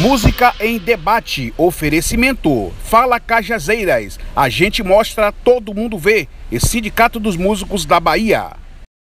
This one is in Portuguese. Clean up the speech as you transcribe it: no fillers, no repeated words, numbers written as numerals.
Música em Debate, oferecimento, Fala Cajazeiras, a gente mostra, todo mundo vê, e Sindicato dos Músicos da Bahia.